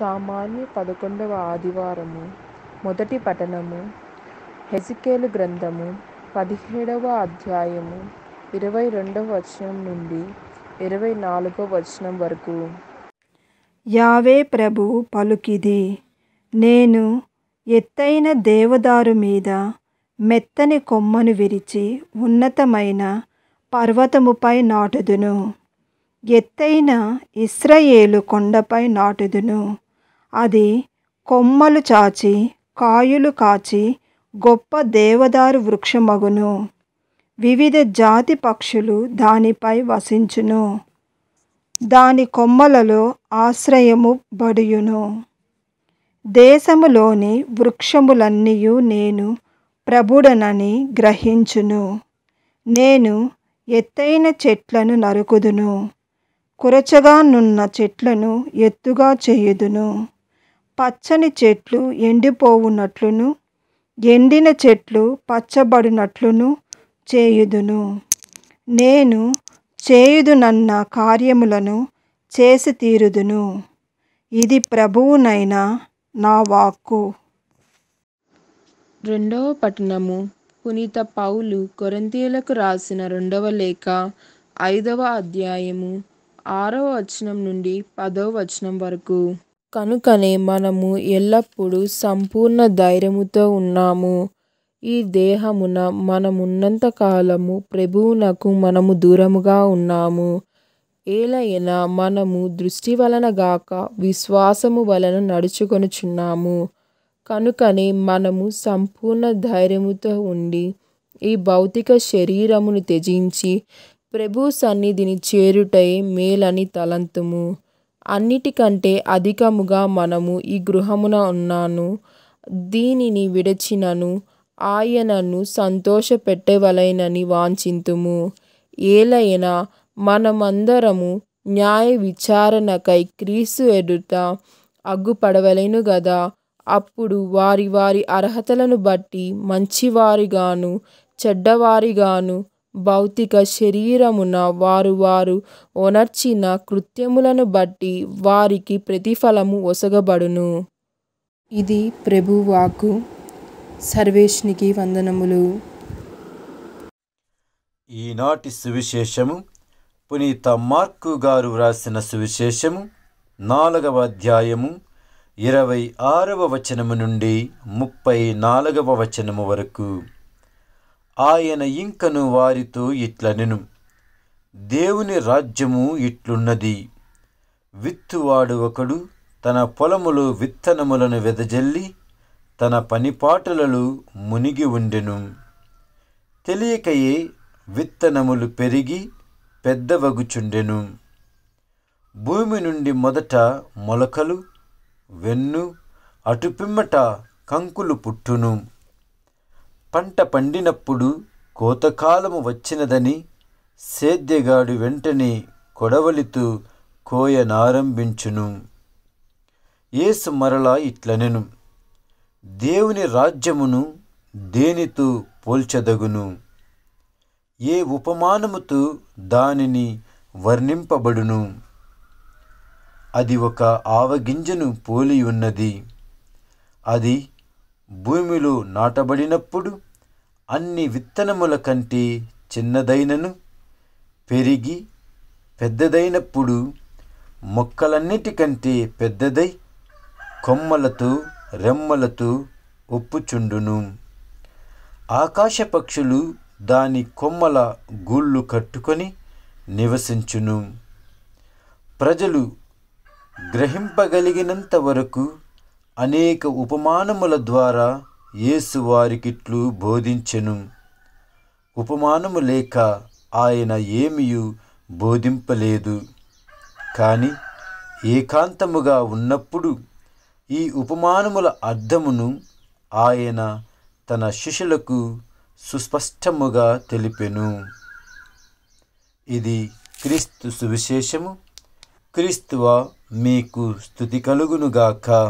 సామాన్య 11వ ఆదివారము మొదటి పఠనము హెజికేలు గ్రంథము 17వ అధ్యాయము 22వ వచనం నుండి 24వ వచనం వరకు. యావే ప్రభు పలుకిది, నేను ఎత్తైన దేవదారు మీద మెత్తని కొమ్మను విరిచి ఉన్నతమైన పర్వతముపై నాటుదును, ఎత్తైన ఇశ్రాయేలు కొండపై నాటుదును. అది కొమ్మలు చాచి కాయలు కాచి గొప్ప దేవదారు వృక్షమగును, వివిధ జాతి పక్షులు దానిపై వసించును, దాని కొమ్మలలో ఆశ్రయము బడుయును. దేశములోని వృక్షములన్నీ నేను ప్రభుడనని గ్రహించును. నేను ఎత్తైన చెట్లను నరుకుదును, కురచగానున్న చెట్లను ఎత్తుగా చేయుదును, పచ్చని చెట్లు ఎండిపోవునట్లును ఎండిన చెట్లు పచ్చబడినట్లును చేయుదును. నేను చేయుదునన్న కార్యములను చేసి తీరుదును. ఇది ప్రభువునైన నా వాక్కు. రెండవ పట్టణము పునీత పౌలు కొరింథీయులకు రాసిన రెండవ లేఖ 5వ అధ్యాయము 6వ వచనం నుండి 10వ వచనం వరకు. కనుకనే మనము ఎల్లప్పుడూ సంపూర్ణ ధైర్యముతో ఉన్నాము. ఈ దేహమున మనమున్నంత కాలము ప్రభువునకు మనము దూరముగా ఉన్నాము. ఏలైనా మనము దృష్టి వలన గాక విశ్వాసము వలన నడుచుకొనుచున్నాము. కనుకనే మనము సంపూర్ణ ధైర్యముతో ఉండి ఈ భౌతిక శరీరమును త్యజించి ప్రభు సన్నిధిని చేరుటయే మేలని తలంతుము. అన్నిటికంటే అధికముగా మనము ఈ గృహమున ఉన్నాను, దీనిని విడచినను ఆయనను సంతోషపెట్టవలెనని వాంఛింతుము. ఏలైనా మనమందరము న్యాయ విచారణకై క్రీస్తు ఎదుట అగ్గుపడవలెను గదా. అప్పుడు వారి వారి అర్హతలను బట్టి మంచివారిగాను చెడ్డవారిగాను భౌతిక శరీరమున వారు వారు ఒనర్చిన కృత్యములను బట్టి వారికి ప్రతిఫలము ఒసగబడును. ఇది ప్రభువాకు. సర్వేష్నికి వందనములు. ఈనాటి సువిశేషము పునీత మార్కు గారు వ్రాసిన సువిశేషము 4వ అధ్యాయము 26వ వచనము నుండి 34వ వచనము వరకు. ఆయన ఇంకను వారితో ఇట్లనెను, దేవుని రాజ్యము ఇట్లున్నది. విత్తువాడు ఒకడు తన పొలములో విత్తనములను వెదజల్లి తన పనిపాటలలో మునిగి ఉండెను. తెలియకయే విత్తనములు పెరిగి పెద్దవగుచుండెను. భూమి నుండి మొదట మొలకలు, వెన్ను, అటుపిమ్మట కంకులు పుట్టును. పంట పండినప్పుడు కోతకాలము వచ్చినదని సేద్యగాడు వెంటనే కొడవలితో కోయనారంభించును. యేసు మరలా ఇట్లనెను, దేవుని రాజ్యమును దేనితో పోల్చదగును? ఏ ఉపమానముతో దానిని వర్ణింపబడును? అది ఒక ఆవగింజను పోలి ఉన్నది. అది భూమిలో నాటబడినప్పుడు అన్ని విత్తనముల కంటే చిన్నదైనను, పెరిగి పెద్దదైనప్పుడు మొక్కలన్నిటికంటే పెద్దదై కొమ్మలతో రెమ్మలతో ఒప్పుచుండును. ఆకాశ పక్షులు దాని కొమ్మల గూళ్ళు కట్టుకొని నివసించును. ప్రజలు గ్రహింపగలిగినంత వరకు అనేక ఉపమానముల ద్వారా యేసు వారికిట్లు బోధించెను. ఉపమానము లేక ఆయన ఏమియూ బోధింపలేదు. కానీ ఏకాంతముగా ఉన్నప్పుడు ఈ ఉపమానముల అర్థమును ఆయన తన శిష్యులకు సుస్పష్టముగా తెలిపెను. ఇది క్రీస్తు సువిశేషము. క్రీస్తువా మీకు స్తుతి కలుగునుగాక.